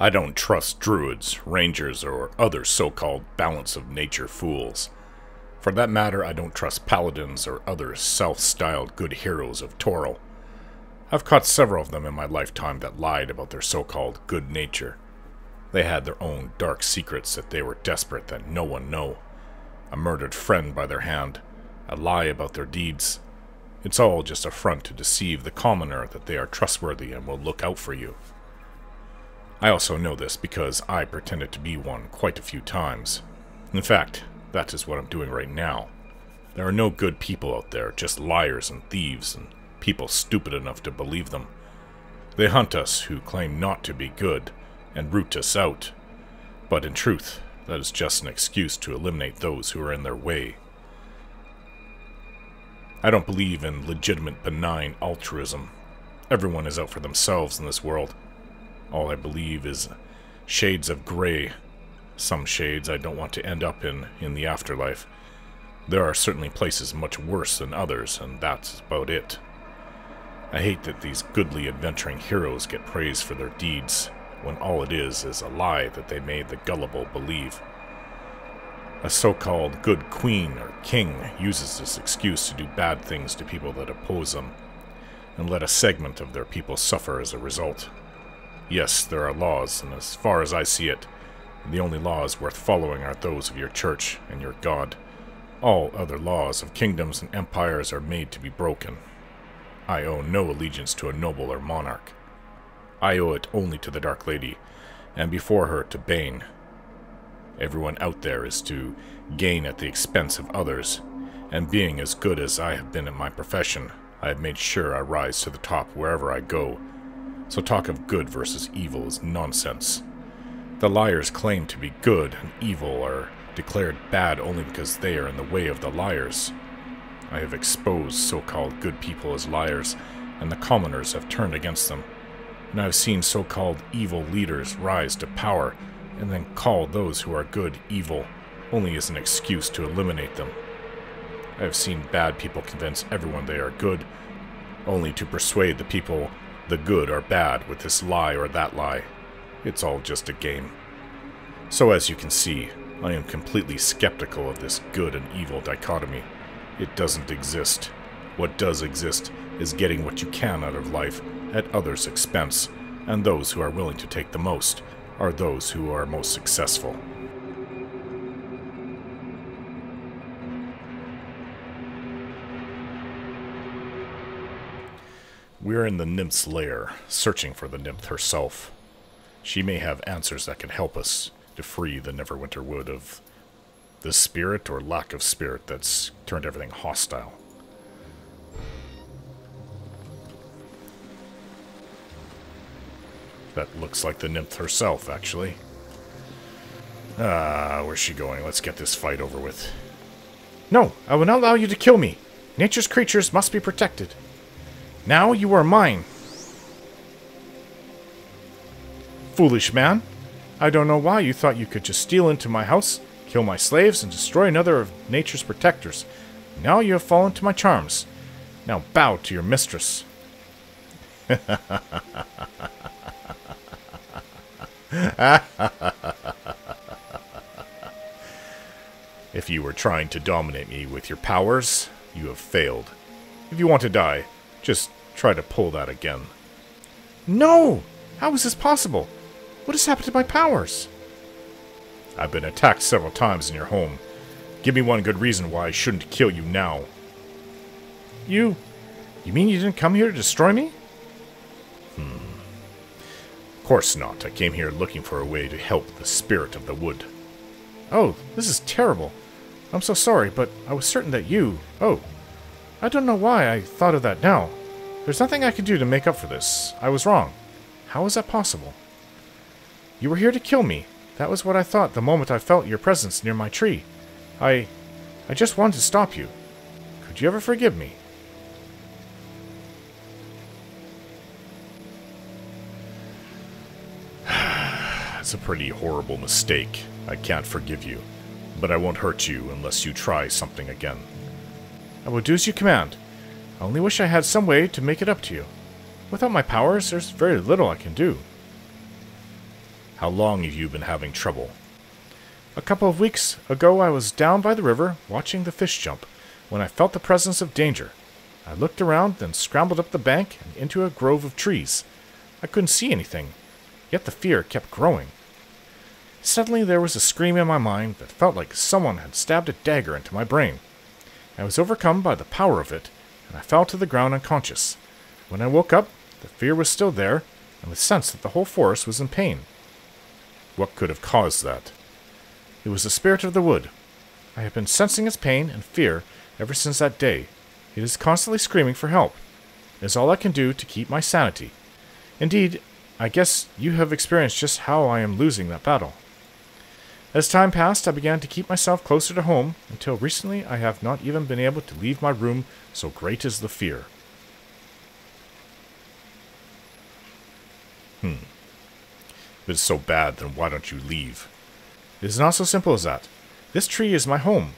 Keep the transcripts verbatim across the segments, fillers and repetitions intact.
I don't trust druids, rangers, or other so-called balance-of-nature fools. For that matter, I don't trust paladins or other self-styled good heroes of Toril. I've caught several of them in my lifetime that lied about their so-called good nature. They had their own dark secrets that they were desperate that no one know. A murdered friend by their hand, a lie about their deeds. It's all just a front to deceive the commoner that they are trustworthy and will look out for you. I also know this because I pretended to be one quite a few times. In fact, that is what I'm doing right now. There are no good people out there, just liars and thieves and people stupid enough to believe them. They hunt us who claim not to be good and root us out. But in truth, that is just an excuse to eliminate those who are in their way. I don't believe in legitimate, benign altruism. Everyone is out for themselves in this world. All I believe is shades of grey. Some shades I don't want to end up in in the afterlife. There are certainly places much worse than others, and that's about it. I hate that these goodly adventuring heroes get praised for their deeds, when all it is is a lie that they made the gullible believe. A so-called good queen or king uses this excuse to do bad things to people that oppose them, and let a segment of their people suffer as a result. Yes, there are laws, and as far as I see it, the only laws worth following are those of your church and your God. All other laws of kingdoms and empires are made to be broken. I owe no allegiance to a noble or monarch. I owe it only to the Dark Lady, and before her to Bane. Everyone out there is to gain at the expense of others, and being as good as I have been in my profession, I have made sure I rise to the top wherever I go. So talk of good versus evil is nonsense. The liars claim to be good and evil are declared bad only because they are in the way of the liars. I have exposed so-called good people as liars, and the commoners have turned against them. And I have seen so-called evil leaders rise to power, and then call those who are good evil, only as an excuse to eliminate them. I have seen bad people convince everyone they are good, only to persuade the people the good are bad with this lie or that lie. It's all just a game. So as you can see, I am completely skeptical of this good and evil dichotomy. It doesn't exist. What does exist is getting what you can out of life at others' expense, and those who are willing to take the most are those who are most successful. We're in the nymph's lair, searching for the nymph herself. She may have answers that can help us to free the Neverwinter Wood of the spirit or lack of spirit that's turned everything hostile. That looks like the nymph herself, actually. Ah, where's she going? Let's get this fight over with. No, I will not allow you to kill me. Nature's creatures must be protected. Now you are mine. Foolish man. I don't know why you thought you could just steal into my house, kill my slaves, and destroy another of nature's protectors. Now you have fallen to my charms. Now bow to your mistress. If you were trying to dominate me with your powers, you have failed. If you want to die, just try to pull that again. No! How is this possible? What has happened to my powers? I've been attacked several times in your home. Give me one good reason why I shouldn't kill you now. You... you mean you didn't come here to destroy me? Hmm... Of course not. I came here looking for a way to help the spirit of the wood. Oh, this is terrible. I'm so sorry, but I was certain that you... Oh, I don't know why I thought of that now. There's nothing I can do to make up for this. I was wrong. How is that possible? You were here to kill me. That was what I thought the moment I felt your presence near my tree. I... I just wanted to stop you. Could you ever forgive me? It's a pretty horrible mistake. I can't forgive you, but I won't hurt you unless you try something again. I will do as you command. I only wish I had some way to make it up to you. Without my powers, there's very little I can do. How long have you been having trouble? A couple of weeks ago I was down by the river, watching the fish jump, when I felt the presence of danger. I looked around, then scrambled up the bank and into a grove of trees. I couldn't see anything, yet the fear kept growing. Suddenly there was a scream in my mind that felt like someone had stabbed a dagger into my brain. I was overcome by the power of it, and I fell to the ground unconscious. When I woke up, the fear was still there, and the sense that the whole forest was in pain. What could have caused that? It was the spirit of the wood. I have been sensing its pain and fear ever since that day. It is constantly screaming for help. It is all I can do to keep my sanity. Indeed, I guess you have experienced just how I am losing that battle. As time passed, I began to keep myself closer to home, until recently I have not even been able to leave my room, so great is the fear. Hmm. If it's so bad, then why don't you leave? It is not so simple as that. This tree is my home.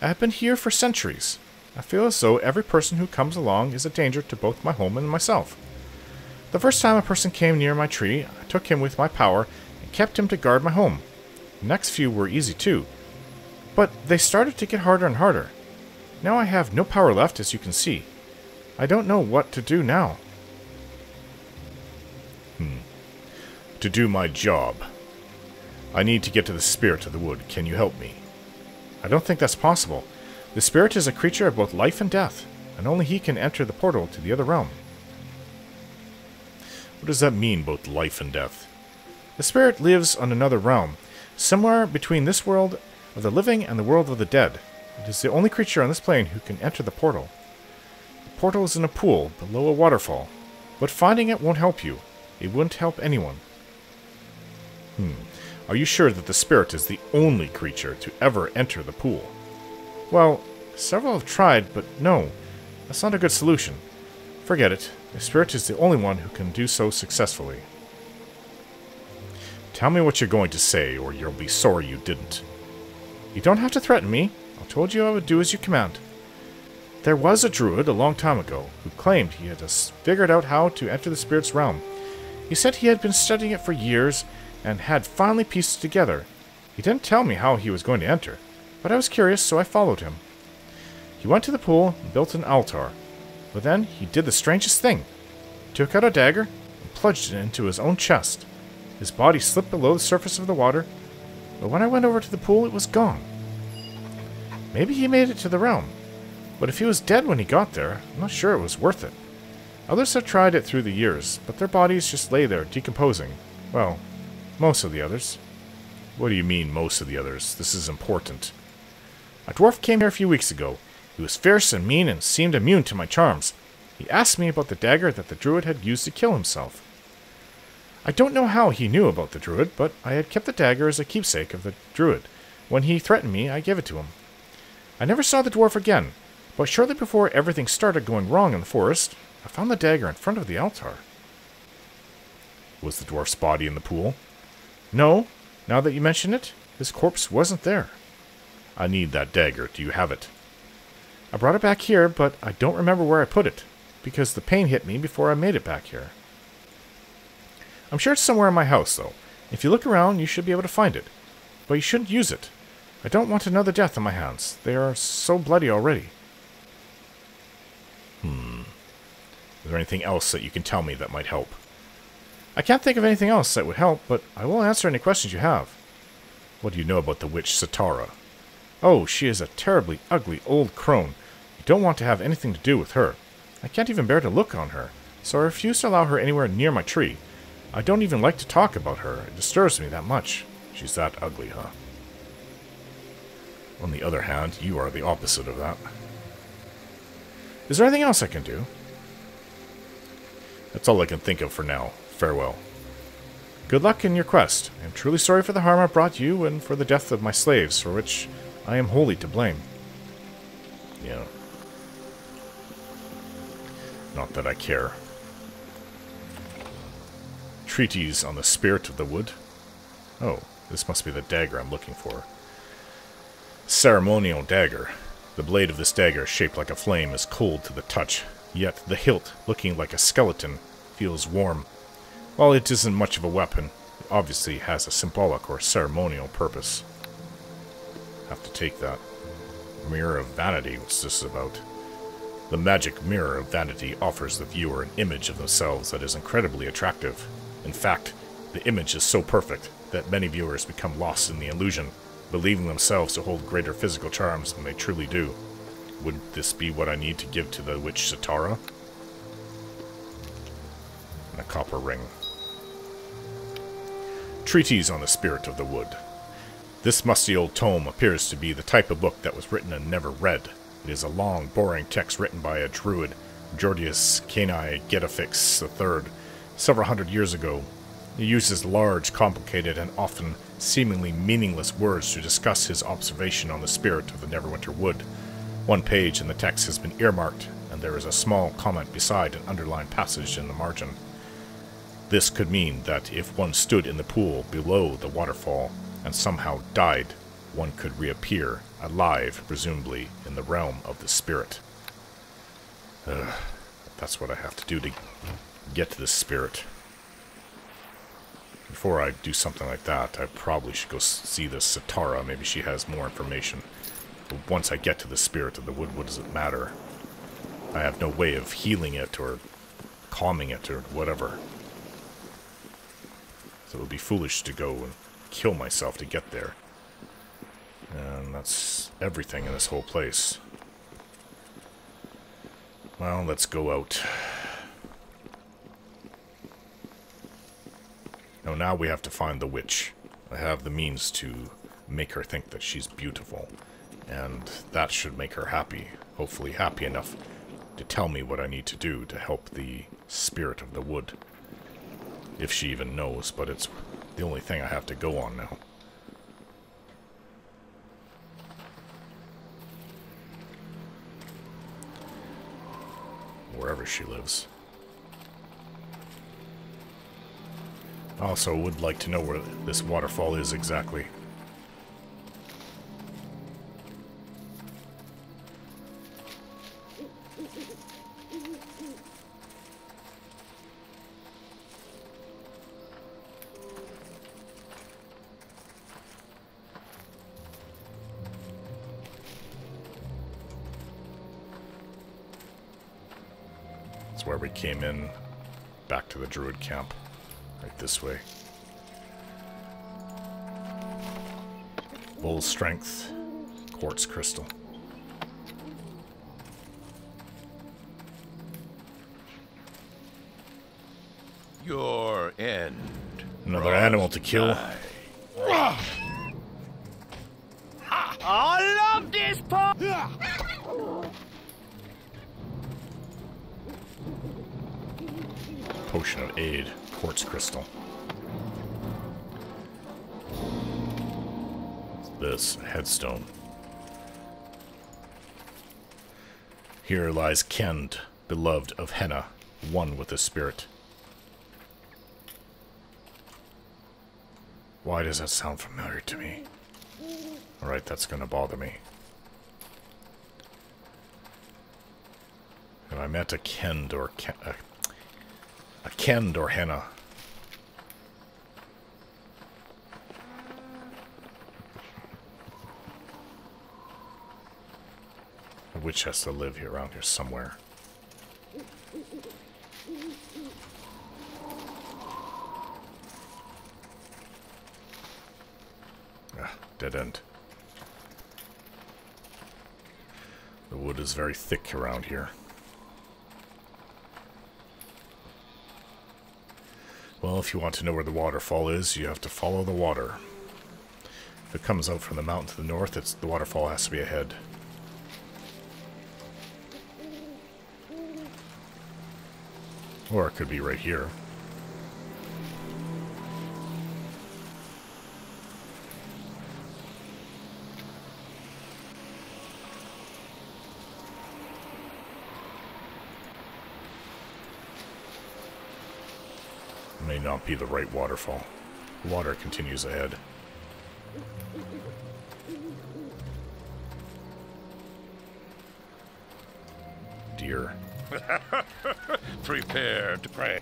I have been here for centuries. I feel as though every person who comes along is a danger to both my home and myself. The first time a person came near my tree, I took him with my power and kept him to guard my home. The next few were easy too, but they started to get harder and harder. Now I have no power left, as you can see. I don't know what to do now. Hmm. To do my job. I need to get to the spirit of the wood. Can you help me? I don't think that's possible. The spirit is a creature of both life and death, and only he can enter the portal to the other realm. What does that mean, both life and death? The spirit lives on another realm, somewhere between this world of the living and the world of the dead. It is the only creature on this plane who can enter the portal. The portal is in a pool below a waterfall, but finding it won't help you. It wouldn't help anyone. Hmm. Are you sure that the spirit is the only creature to ever enter the pool? Well, several have tried, but no. That's not a good solution. Forget it. The spirit is the only one who can do so successfully. Tell me what you're going to say, or you'll be sorry you didn't. You don't have to threaten me. I told you I would do as you command. There was a druid a long time ago who claimed he had figured out how to enter the spirit's realm. He said he had been studying it for years and had finally pieced it together. He didn't tell me how he was going to enter, but I was curious, so I followed him. He went to the pool and built an altar, but then he did the strangest thing. He took out a dagger and plunged it into his own chest. His body slipped below the surface of the water, but when I went over to the pool, it was gone. Maybe he made it to the realm, but if he was dead when he got there, I'm not sure it was worth it. Others have tried it through the years, but their bodies just lay there, decomposing. Well, most of the others. What do you mean, most of the others? This is important. A dwarf came here a few weeks ago. He was fierce and mean and seemed immune to my charms. He asked me about the dagger that the druid had used to kill himself. I don't know how he knew about the druid, but I had kept the dagger as a keepsake of the druid. When he threatened me, I gave it to him. I never saw the dwarf again, but shortly before everything started going wrong in the forest, I found the dagger in front of the altar. Was the dwarf's body in the pool? No. Now that you mention it, his corpse wasn't there. I need that dagger. Do you have it? I brought it back here, but I don't remember where I put it, because the pain hit me before I made it back here. I'm sure it's somewhere in my house, though. If you look around, you should be able to find it. But you shouldn't use it. I don't want another death on my hands. They are so bloody already. Hmm. Is there anything else that you can tell me that might help? I can't think of anything else that would help, but I will answer any questions you have. What do you know about the witch Sitara? Oh, she is a terribly ugly old crone. You don't want to have anything to do with her. I can't even bear to look on her, so I refuse to allow her anywhere near my tree. I don't even like to talk about her. It disturbs me that much. She's that ugly, huh? On the other hand, you are the opposite of that. Is there anything else I can do? That's all I can think of for now. Farewell. Good luck in your quest. I am truly sorry for the harm I brought you and for the death of my slaves, for which I am wholly to blame. Yeah. Not that I care. Treatise on the Spirit of the Wood. Oh, this must be the dagger I'm looking for. Ceremonial dagger. The blade of this dagger, shaped like a flame, is cold to the touch, yet the hilt, looking like a skeleton, feels warm. While it isn't much of a weapon, it obviously has a symbolic or ceremonial purpose. Have to take that. Mirror of Vanity, what's this about? The magic mirror of vanity offers the viewer an image of themselves that is incredibly attractive. In fact, the image is so perfect that many viewers become lost in the illusion, believing themselves to hold greater physical charms than they truly do. Would this be what I need to give to the witch Sitara? And a copper ring. Treatise on the Spirit of the Wood. This musty old tome appears to be the type of book that was written and never read. It is a long, boring text written by a druid, Georgius Canai Getafix the third, several hundred years ago. He uses large, complicated, and often seemingly meaningless words to discuss his observation on the spirit of the Neverwinter Wood. One page in the text has been earmarked, and there is a small comment beside an underlined passage in the margin. This could mean that if one stood in the pool below the waterfall and somehow died, one could reappear, alive, presumably, in the realm of the spirit. Ugh, that's what I have to do to get to this spirit. Before I do something like that, I probably should go see the Sitara. Maybe she has more information. But once I get to the spirit of the wood, what does it matter? I have no way of healing it or calming it or whatever. So it would be foolish to go and kill myself to get there. And that's everything in this whole place. Well, let's go out. Now, now we have to find the witch. I have the means to make her think that she's beautiful, and that should make her happy, hopefully happy enough to tell me what I need to do to help the spirit of the wood. If she even knows, but it's the only thing I have to go on now. Wherever she lives. I also would like to know where this waterfall is exactly. That's where we came in, back to the druid camp. Right this way. Bull strength, quartz crystal. Your end. Another animal to kill. I love this part. Potion of aid. Quartz crystal. This headstone. Here lies Kend, beloved of Henna, one with the spirit. Why does that sound familiar to me? Alright, that's gonna bother me. Have I met a Kend or Ken a A Kend or Henna. A witch has to live here around here somewhere. Ah, dead end. The wood is very thick around here. Well, if you want to know where the waterfall is, you have to follow the water. If it comes out from the mountain to the north, it's, the waterfall has to be ahead. Or it could be right here. May not be the right waterfall. Water continues ahead. Deer. Prepare to pray.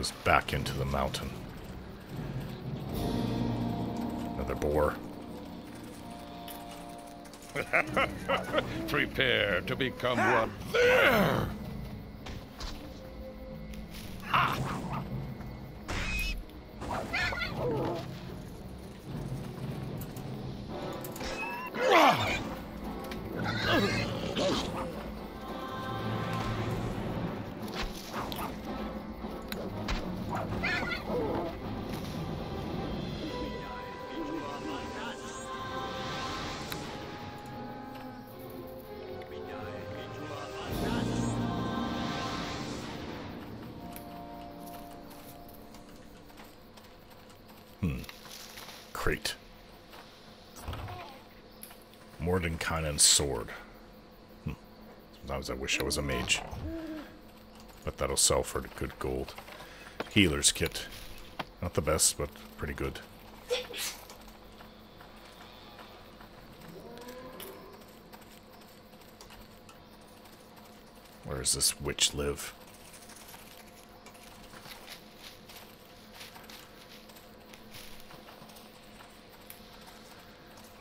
goes back into the mountain. Another boar. Prepare to become one. There! Ha! Mordenkind's sword. Hm. Sometimes I wish I was a mage. But that'll sell for good gold. Healer's kit. Not the best, but pretty good. Where does this witch live?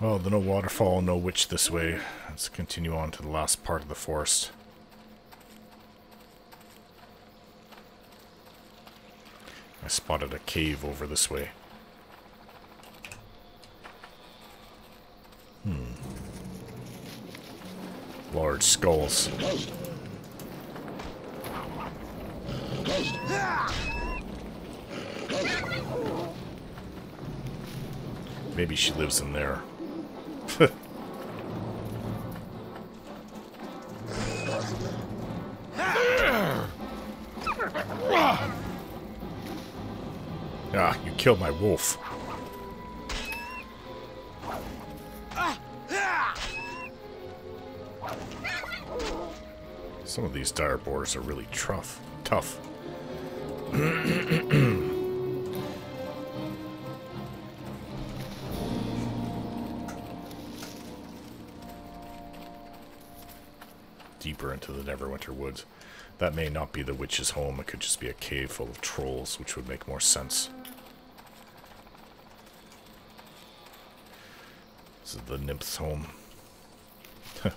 Well, there's no waterfall, no witch this way. Let's continue on to the last part of the forest. I spotted a cave over this way. Hmm. Large skulls. Maybe she lives in there. Ah, you killed my wolf. Some of these dire boars are really tough. Tough. Deeper into the Neverwinter Woods. That may not be the witch's home. It could just be a cave full of trolls, which would make more sense. This is the nymph's home. Tell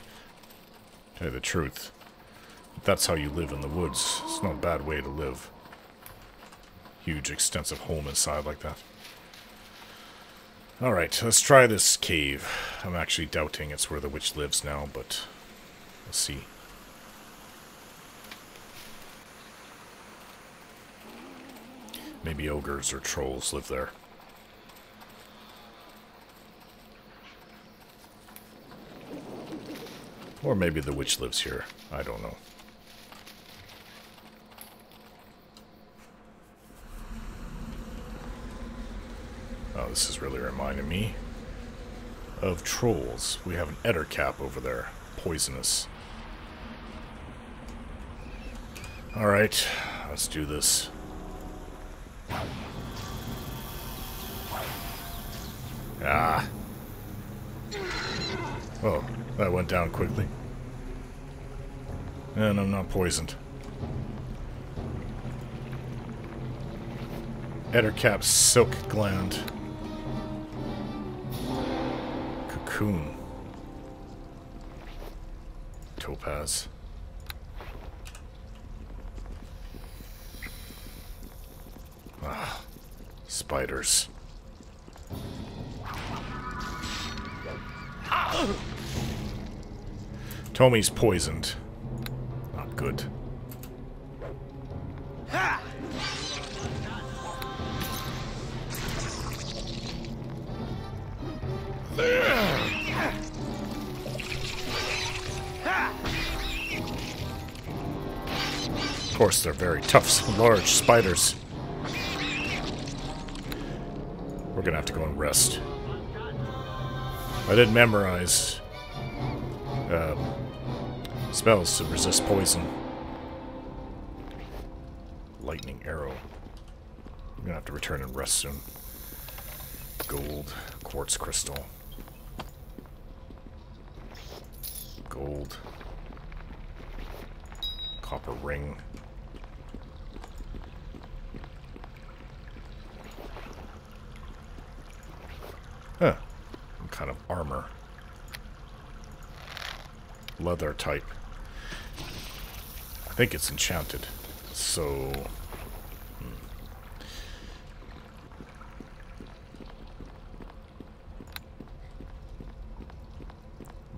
you the truth, if that's how you live in the woods, it's not a bad way to live. Huge, extensive home inside like that. Alright, let's try this cave. I'm actually doubting it's where the witch lives now, but we'll see. Maybe ogres or trolls live there. Or maybe the witch lives here. I don't know. Oh, this is really reminding me of trolls. We have an Ettercap over there. Poisonous. Alright, let's do this. Ah. Oh, that went down quickly. And I'm not poisoned. Ettercap's silk gland. Cocoon. Topaz. Ah, spiders. Tomi's poisoned. Not good. Of course, they're very tough, large spiders. We're gonna have to go and rest. I did memorize uh, spells to resist poison. Lightning arrow. I'm gonna have to return and rest soon. Gold, quartz crystal. Gold. Copper ring. Huh. Some kind of armor. Leather type. I think it's enchanted. So... Hmm.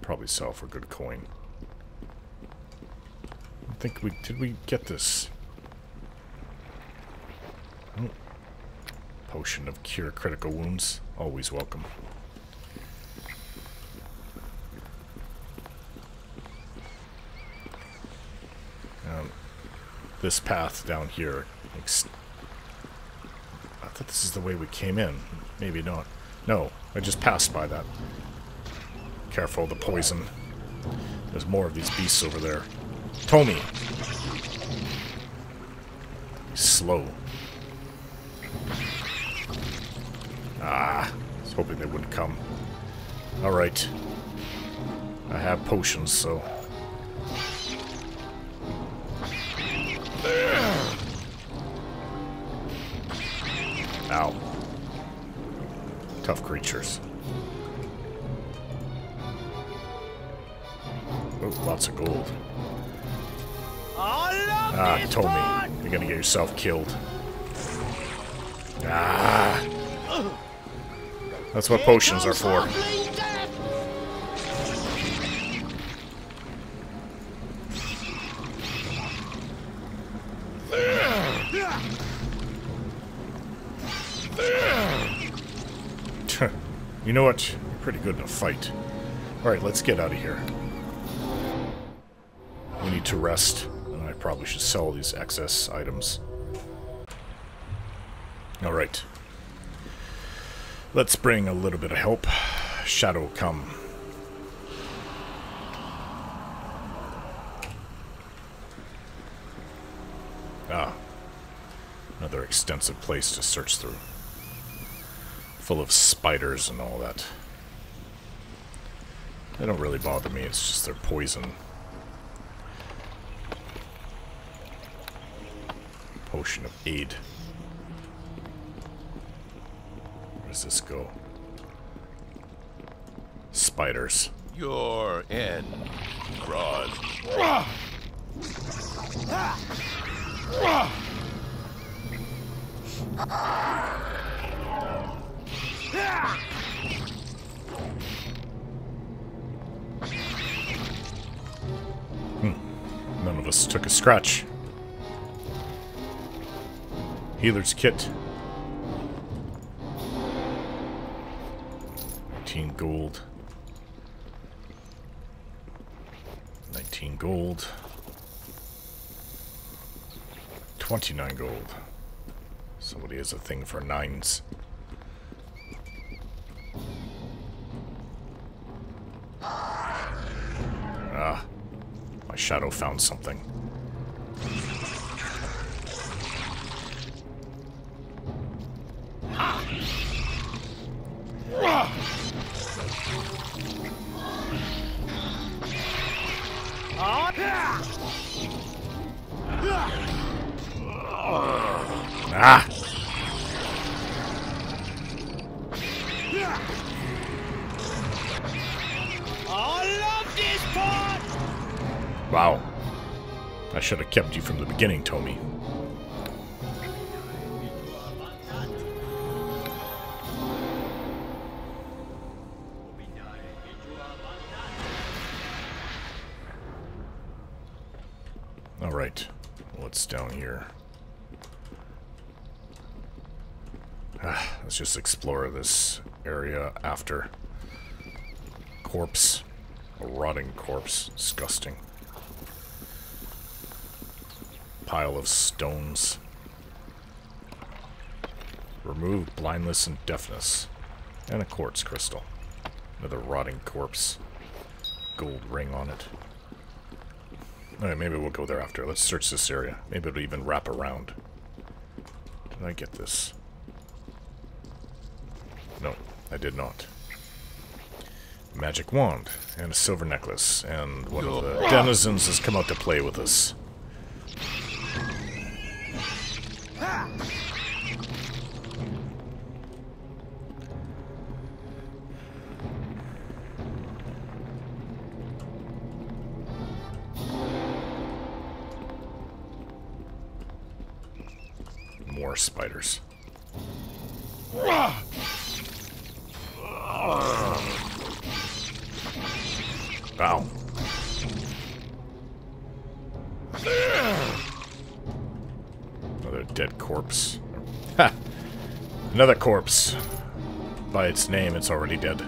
Probably sell for good coin. I think we... Did we get this? Oh. Potion of cure critical wounds. Always welcome. Um, this path down here. Ex I thought this is the way we came in. Maybe not. No, I just passed by that. Careful, the poison. There's more of these beasts over there. Tomi! He's slow. Ah, I was hoping they wouldn't come. Alright. I have potions, so... There. Ow. Tough creatures. Oh, lots of gold. Ah, Tomi. You're gonna get yourself killed. Ah... That's what potions are for. You know what? You're pretty good in a fight. Alright, let's get out of here. We need to rest, and I probably should sell these excess items. Alright. Let's bring a little bit of help. Shadow, come. Ah. Another extensive place to search through. Full of spiders and all that. They don't really bother me, it's just their poison. Potion of aid. Does this go? Spiders. Your end, Cross. Hmm. None of us took a scratch. Healer's kit. Gold. nineteen gold. twenty-nine gold. Somebody has a thing for nines. Ah. My shadow found something. Ah! I love this part. Wow. I should have kept you from the beginning, Tomi. Alright, what's down here? Ah, let's just explore this area after. Corpse. A rotting corpse. Disgusting. Pile of stones. Remove blindness and deafness. And a quartz crystal. Another rotting corpse. Gold ring on it. Alright, maybe we'll go there after. Let's search this area. Maybe it'll even wrap around. Did I get this? No, I did not. Magic wand and a silver necklace, and one of the denizens has come out to play with us. more spiders. Ow. Another dead corpse. Ha! Another corpse. By its name, it's already dead.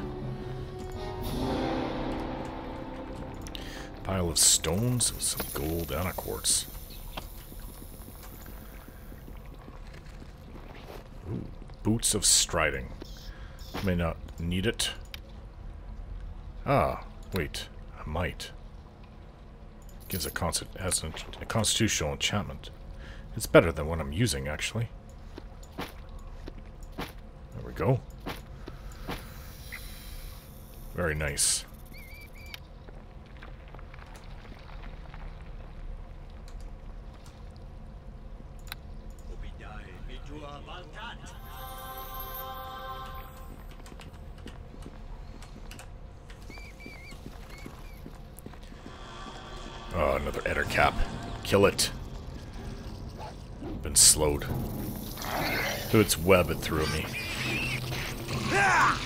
Pile of stones with some gold and a quartz. Ooh, boots of striding. May not need it. Ah, wait. I might. Gives a, consti- has an, a constitutional enchantment. It's better than what I'm using, actually. There we go. Very nice. Oh, another Ettercap. Kill it. Been slowed. Through its web, it threw me. Ah!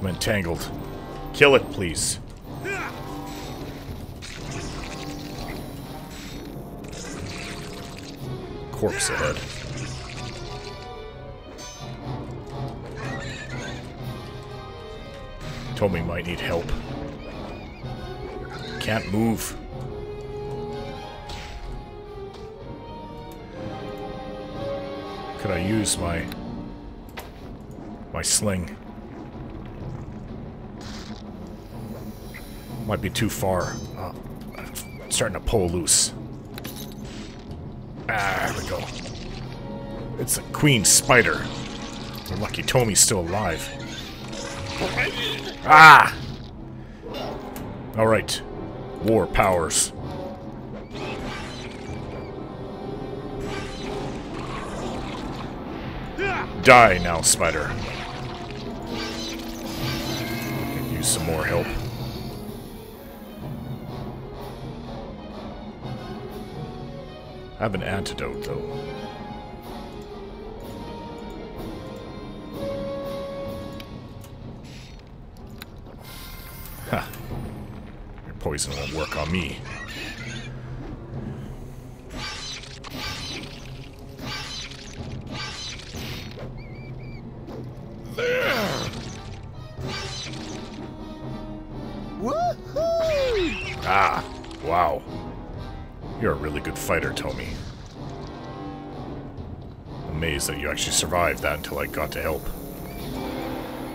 I'm entangled. Kill it, please. Corpse ahead. Tomi might need help. Can't move. Could I use my my sling? Might be too far. Uh, I'm starting to pull loose. Ah, there we go. It's a queen spider. We're lucky Tomi's still alive. Ah! Alright. War powers. Die now, spider. Could use some more help. I have an antidote, though. Ha! Your poison won't work on me. Woohoo! Ah! Wow. You're a really good fighter, Tomi. Amazed that you actually survived that until I got to help.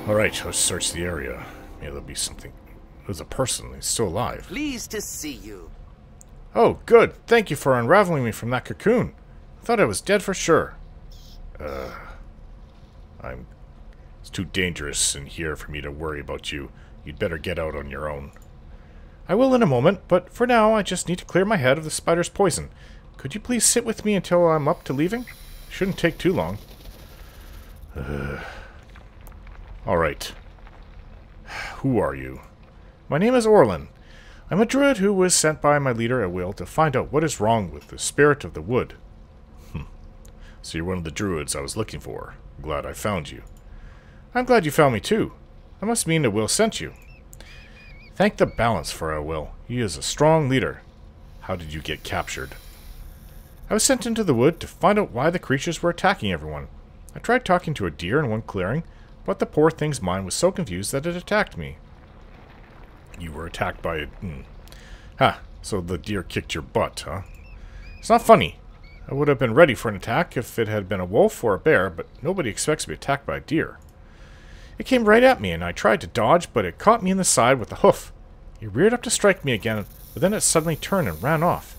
Alright, let's search the area. Maybe there'll be something. There's a person. He's still alive. Pleased to see you. Oh, good. Thank you for unraveling me from that cocoon. I thought I was dead for sure. Uh, I'm... It's too dangerous in here for me to worry about you. You'd better get out on your own. I will in a moment, but for now I just need to clear my head of the spider's poison. Could you please sit with me until I'm up to leaving? Shouldn't take too long. Uh, Alright. Who are you? My name is Orlin. I'm a druid who was sent by my leader Aawill to find out what is wrong with the spirit of the wood. Hm. So you're one of the druids I was looking for. Glad I found you. I'm glad you found me too. That must mean Aawill sent you. Thank the balance for Aawill. He is a strong leader. How did you get captured? I was sent into the wood to find out why the creatures were attacking everyone. I tried talking to a deer in one clearing, but the poor thing's mind was so confused that it attacked me. You were attacked by a... Mm. Ha, so the deer kicked your butt, huh? It's not funny. I would have been ready for an attack if it had been a wolf or a bear, but nobody expects to be attacked by a deer. It came right at me, and I tried to dodge, but it caught me in the side with a hoof. It reared up to strike me again, but then it suddenly turned and ran off.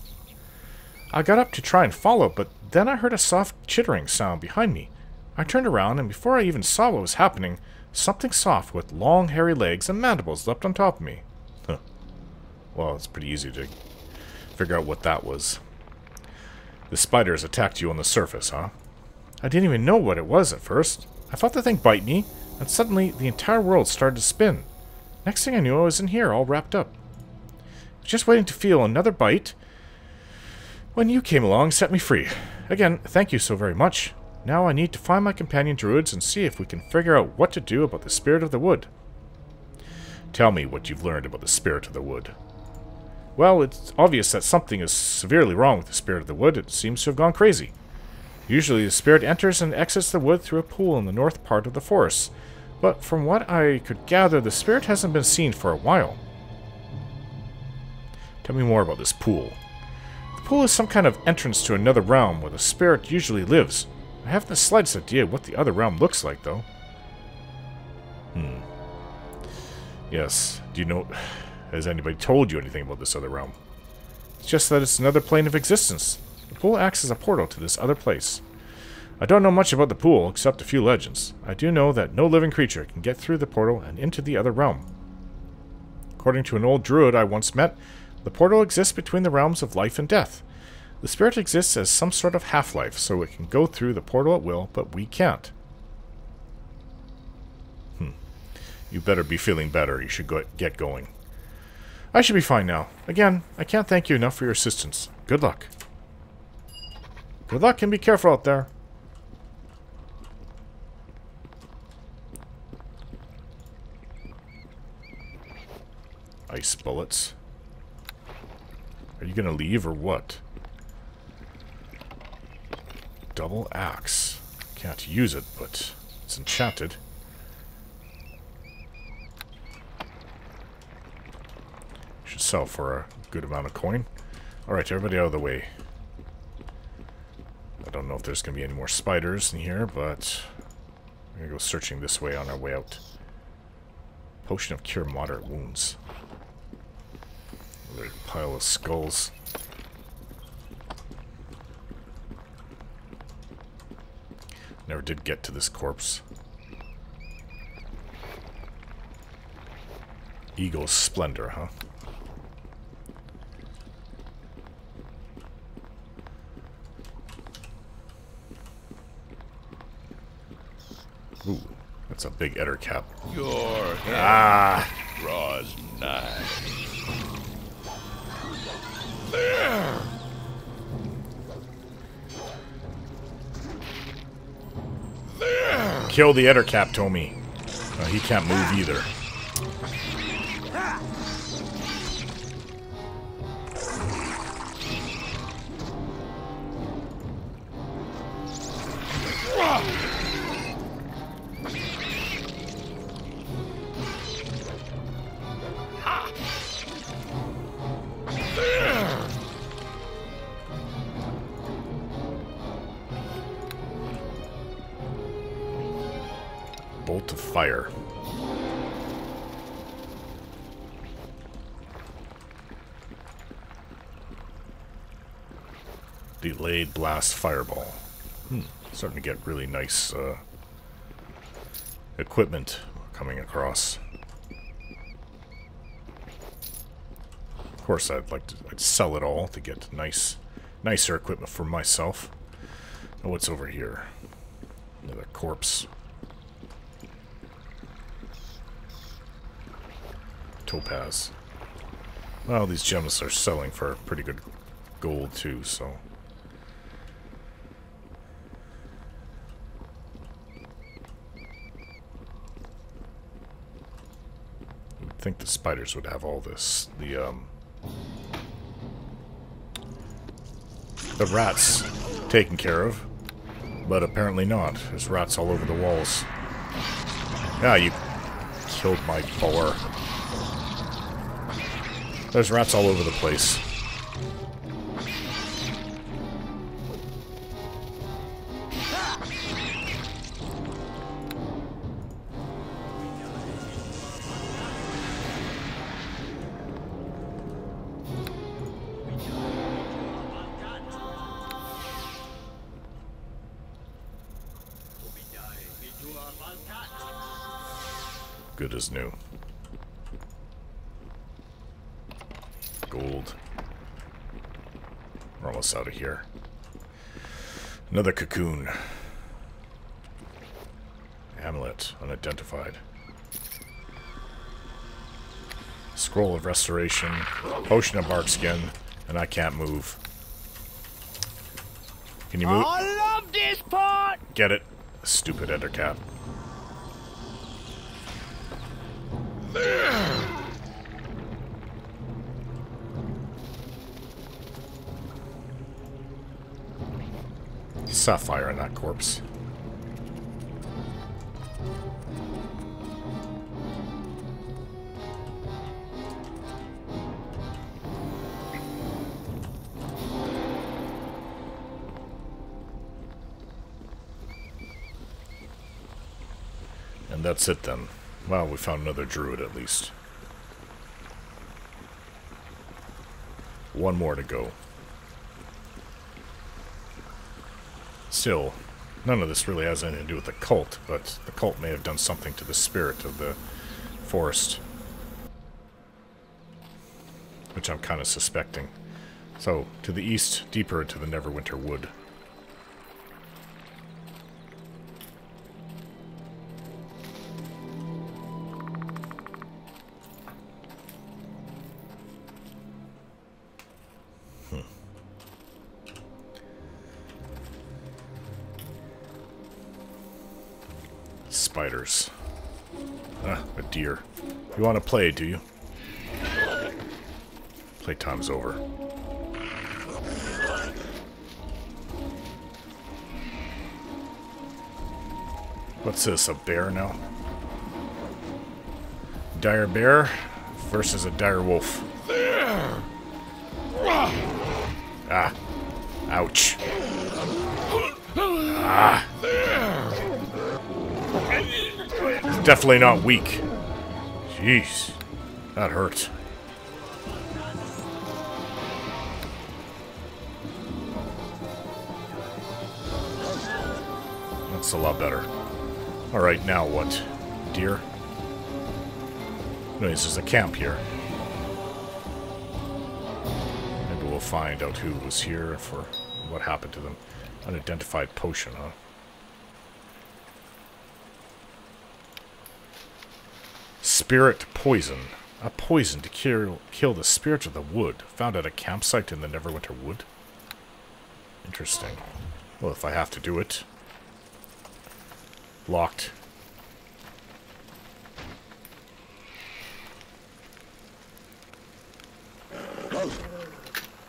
I got up to try and follow, but then I heard a soft chittering sound behind me. I turned around, and before I even saw what was happening, something soft with long, hairy legs and mandibles leapt on top of me. Huh. Well, it's pretty easy to figure out what that was. The spiders attacked you on the surface, huh? I didn't even know what it was at first. I felt the thing bite me, and suddenly the entire world started to spin. Next thing I knew, I was in here, all wrapped up. Just waiting to feel another bite when you came along and set me free. Again, thank you so very much. Now I need to find my companion druids and see if we can figure out what to do about the spirit of the wood. Tell me what you've learned about the spirit of the wood. Well, it's obvious that something is severely wrong with the spirit of the wood. It seems to have gone crazy. Usually the spirit enters and exits the wood through a pool in the north part of the forest. But from what I could gather, the spirit hasn't been seen for a while. Tell me more about this pool. The pool is some kind of entrance to another realm where the spirit usually lives. I haven't the slightest idea what the other realm looks like, though. Hmm. Yes. Do you know... Has anybody told you anything about this other realm? It's just that it's another plane of existence. The pool acts as a portal to this other place. I don't know much about the pool, except a few legends. I do know that no living creature can get through the portal and into the other realm. According to an old druid I once met, the portal exists between the realms of life and death. The spirit exists as some sort of half-life, so it can go through the portal at will, but we can't. Hmm. You better be feeling better. You should go get going. I should be fine now. Again, I can't thank you enough for your assistance. Good luck. Good luck and be careful out there. Ice bullets. Are you gonna leave or what? Double axe. Can't use it, but it's enchanted. Should sell for a good amount of coin. Alright, everybody out of the way. I don't know if there's going to be any more spiders in here, but we're going to go searching this way on our way out. Potion of Cure Moderate Wounds. Another pile of skulls. Never did get to this corpse. Eagle's Splendor, huh? Ooh, that's a big Ettercap. Your hand ah. draws nigh. There. There. Kill the Ettercap, Tomi. Uh, he can't move either. Bolt of fire. Delayed blast fireball. Hmm. Starting to get really nice uh, equipment coming across. Of course, I'd like to I'd sell it all to get nice, nicer equipment for myself. Now what's over here? Another corpse. Topaz. Well, these gems are selling for pretty good gold too, so. You'd think the spiders would have all this. The um the rats taken care of, but apparently not. There's rats all over the walls. Ah, you killed my boar. There's rats all over the place. Good as new. Gold. We're almost out of here. Another cocoon. amulet, unidentified. Scroll of Restoration, Potion of Barkskin, and I can't move. Can you move? I love this part! Get it. Stupid Ettercap. Sapphire in that corpse. And that's it then. Well, we found another druid at least. One more to go. Still, none of this really has anything to do with the cult, but the cult may have done something to the spirit of the forest, which I'm kind of suspecting. So, to the east, deeper into the Neverwinter Wood. Spiders. Ah, a deer. You want to play, do you? Playtime's over. What's this, a bear now? Dire bear versus a dire wolf. Ah. Ouch. Ah. Definitely not weak. Jeez, that hurts. That's a lot better. All right, now what? Deer? Anyways, there's a camp here. Maybe we'll find out who was here and for what happened to them. Unidentified potion, huh? Spirit poison. A poison to kill, kill the spirit of the wood, found at a campsite in the Neverwinter Wood. Interesting. Well, if I have to do it. Locked.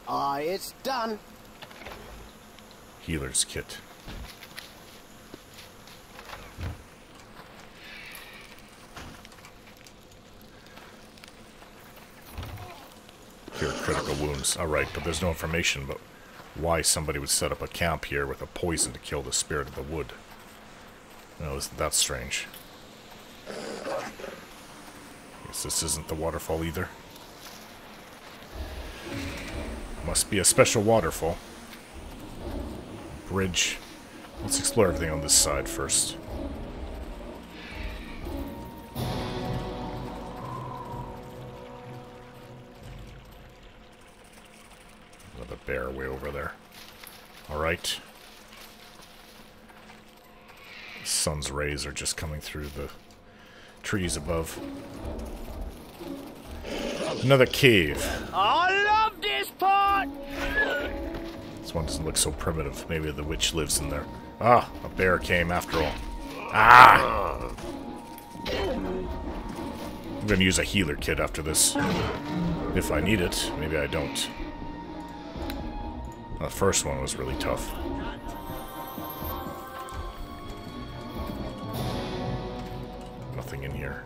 Ah, uh, it's done. Healer's kit. Here, critical wounds. Alright, but there's no information about why somebody would set up a camp here with a poison to kill the spirit of the wood. No, that's strange. Guess this isn't the waterfall either. Must be a special waterfall. Bridge. Let's explore everything on this side first. Bear way over there. Alright. Sun's rays are just coming through the trees above. Another cave. I love this part! This one doesn't look so primitive. Maybe the witch lives in there. Ah, a bear came after all. Ah! I'm gonna use a healer kit after this. If I need it, maybe I don't. The first one was really tough. Nothing in here.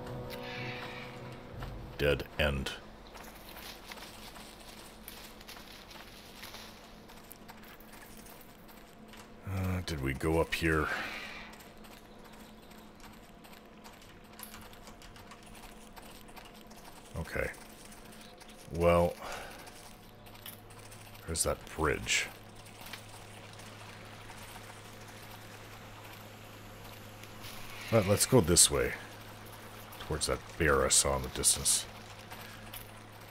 Dead end. Uh, did we go up here? Okay. Well... There's that bridge. But let's go this way. Towards that bear I saw in the distance.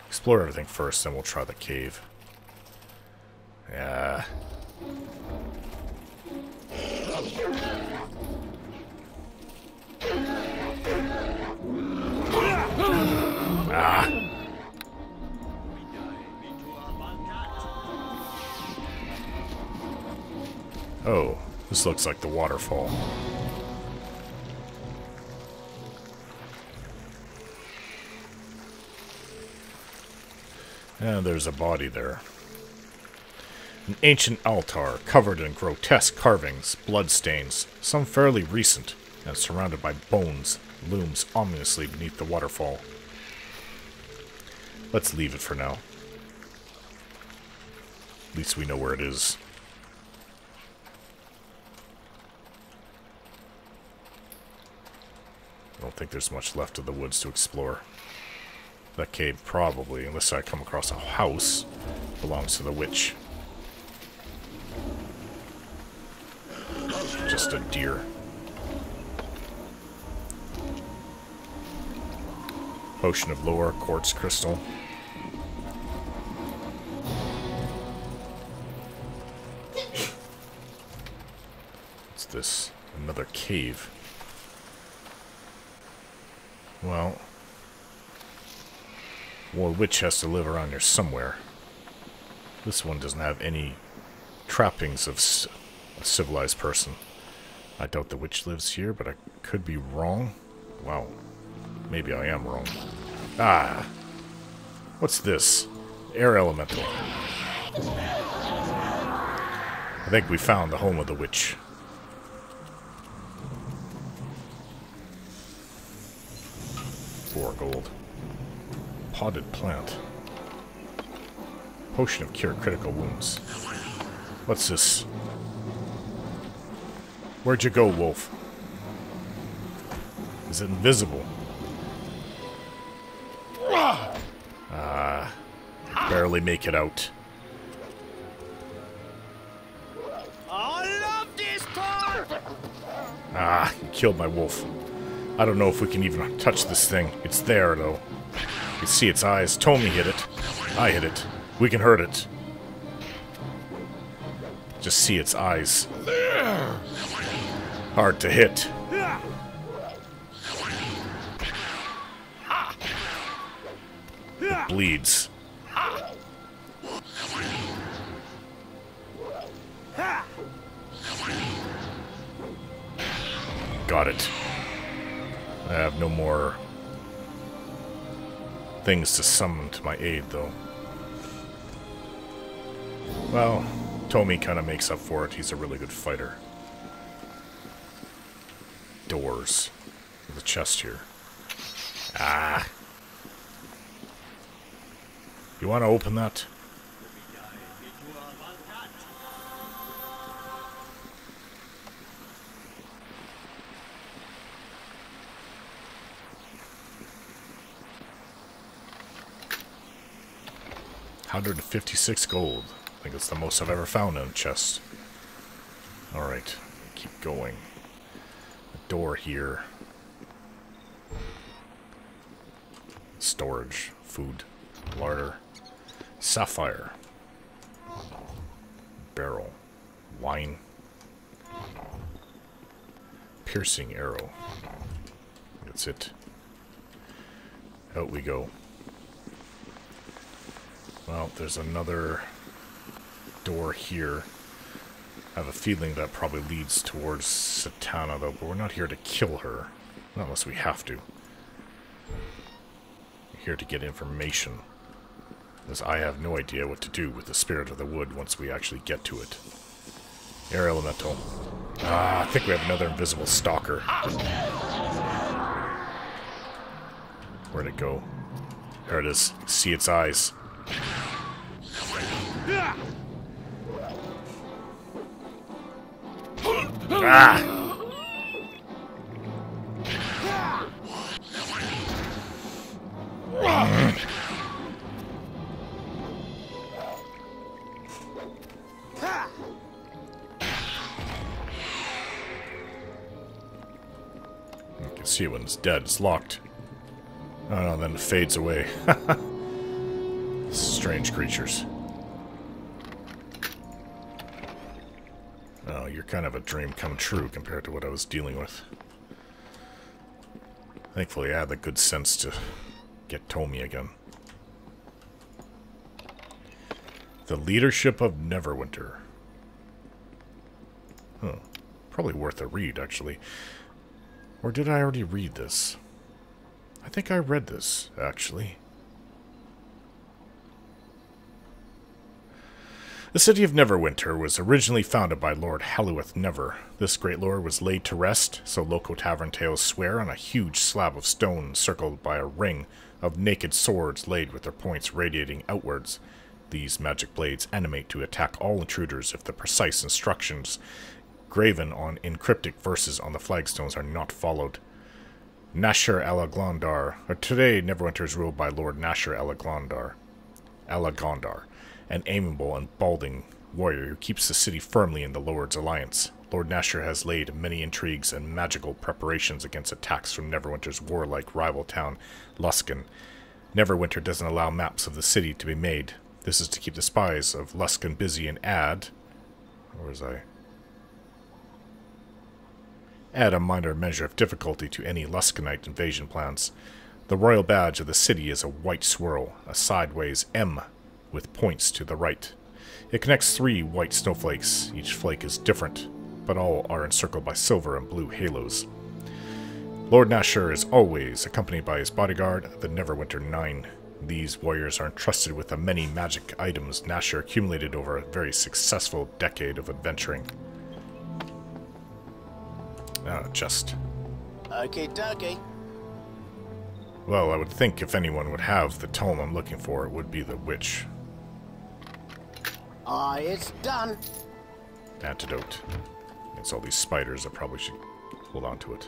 Explore everything first, then we'll try the cave. Yeah. Ah. Oh, this looks like the waterfall. And there's a body there. An ancient altar covered in grotesque carvings, bloodstains, some fairly recent, and surrounded by bones, looms ominously beneath the waterfall. Let's leave it for now. At least we know where it is. I don't think there's much left of the woods to explore. That cave probably, unless I come across a house, belongs to the witch. Just a deer. Potion of lore, quartz crystal. What's this? Another cave. Well, well, a witch has to live around here somewhere. This one doesn't have any trappings of a civilized person. I doubt the witch lives here, but I could be wrong. Wow. Maybe I am wrong. Ah! What's this? Air elemental. I think we found the home of the witch. Four gold. Potted plant. Potion of cure critical wounds. What's this? Where'd you go, wolf? Is it invisible? Ah, uh, barely make it out. I love this car! Ah, you killed my wolf. I don't know if we can even touch this thing. It's there, though. You can see its eyes. Tomi hit it. I hit it. We can hurt it. Just see its eyes. Hard to hit. It bleeds. Got it. I have no more things to summon to my aid, though. Well, Tomi kind of makes up for it. He's a really good fighter. Doors. The chest here. Ah. You want to open that? one hundred fifty-six gold. I think it's the most I've ever found in a chest. Alright, keep going. A door here. Storage. Food. Larder. Sapphire. Barrel. Wine. Piercing arrow. That's it. Out we go. Well, there's another door here. I have a feeling that probably leads towards Sitara, though, but we're not here to kill her. Not unless we have to. We're here to get information. As I have no idea what to do with the spirit of the wood once we actually get to it. Air elemental. Ah, I think we have another invisible stalker. Where'd it go? There it is. See its eyes. Ah! See when it's dead, it's locked. Oh, then it fades away. Strange creatures. Oh, you're kind of a dream come true compared to what I was dealing with. Thankfully, I had the good sense to get Tomi again. The Leadership of Neverwinter. Huh. Probably worth a read, actually. Or did I already read this? I think I read this, actually. The city of Neverwinter was originally founded by Lord Halloweth Never. This great lord was laid to rest, so local tavern tales swear, on a huge slab of stone circled by a ring of naked swords laid with their points radiating outwards. These magic blades animate to attack all intruders if the precise instructions graven on encrypted verses on the flagstones are not followed. Nasher Alagondar. Today, Neverwinter is ruled by Lord Nasher Alagondar, Alagondar, an amiable and balding warrior who keeps the city firmly in the Lord's alliance. Lord Nasher has laid many intrigues and magical preparations against attacks from Neverwinter's warlike rival town, Luskan. Neverwinter doesn't allow maps of the city to be made. This is to keep the spies of Luskan busy and add... Where was I? Add a minor measure of difficulty to any Luskanite invasion plans. The royal badge of the city is a white swirl, a sideways M with points to the right. It connects three white snowflakes. Each flake is different, but all are encircled by silver and blue halos. Lord Nasher is always accompanied by his bodyguard, the Neverwinter Nine. These warriors are entrusted with the many magic items Nasher accumulated over a very successful decade of adventuring. Ah, just. Okay, dokie. Well, I would think if anyone would have the tome I'm looking for, it would be the witch. Ah, it's done. Antidote. It's all these spiders. I probably should hold on to it.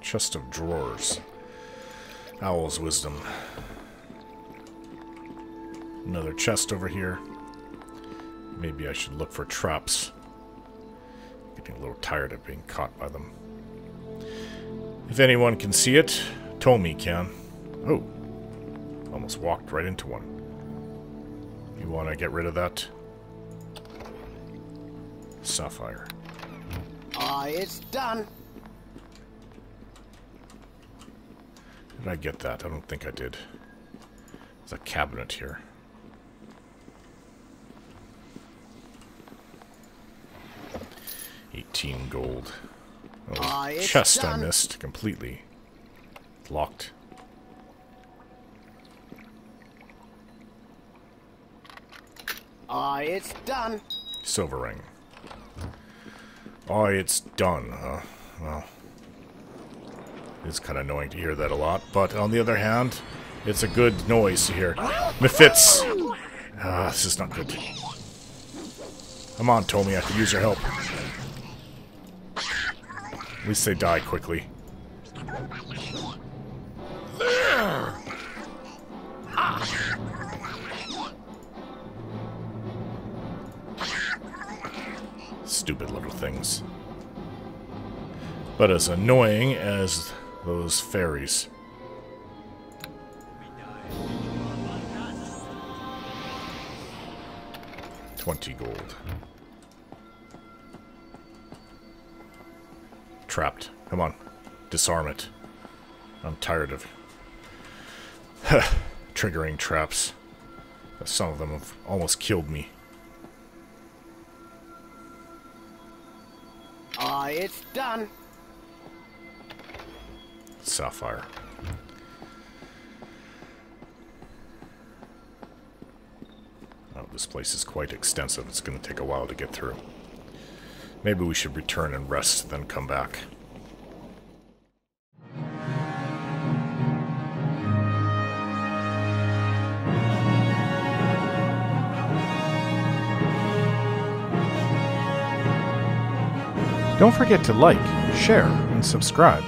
Chest of drawers. Owl's Wisdom. Another chest over here. Maybe I should look for traps. Getting a little tired of being caught by them. If anyone can see it, Tomi can. Oh. Almost walked right into one. You want to get rid of that? Sapphire. Ah, it's done. Did I get that? I don't think I did. There's a cabinet here. eighteen gold. Oh, uh, chest done. I missed completely. Locked. Ah, uh, it's done. Silver ring. Oh, it's done. Huh? Well. It's kind of annoying to hear that a lot, but on the other hand, it's a good noise to hear. Mephits! Ah, this is not good. Come on, Tomi, I could use your help. At least they die quickly. There! Ah. Stupid little things. But as annoying as those fairies. Twenty gold. Trapped. Come on. Disarm it. I'm tired of triggering traps. Some of them have almost killed me. Ah, uh, it's done. Sapphire. Oh, this place is quite extensive. It's going to take a while to get through. Maybe we should return and rest, then come back. Don't forget to like, share, and subscribe.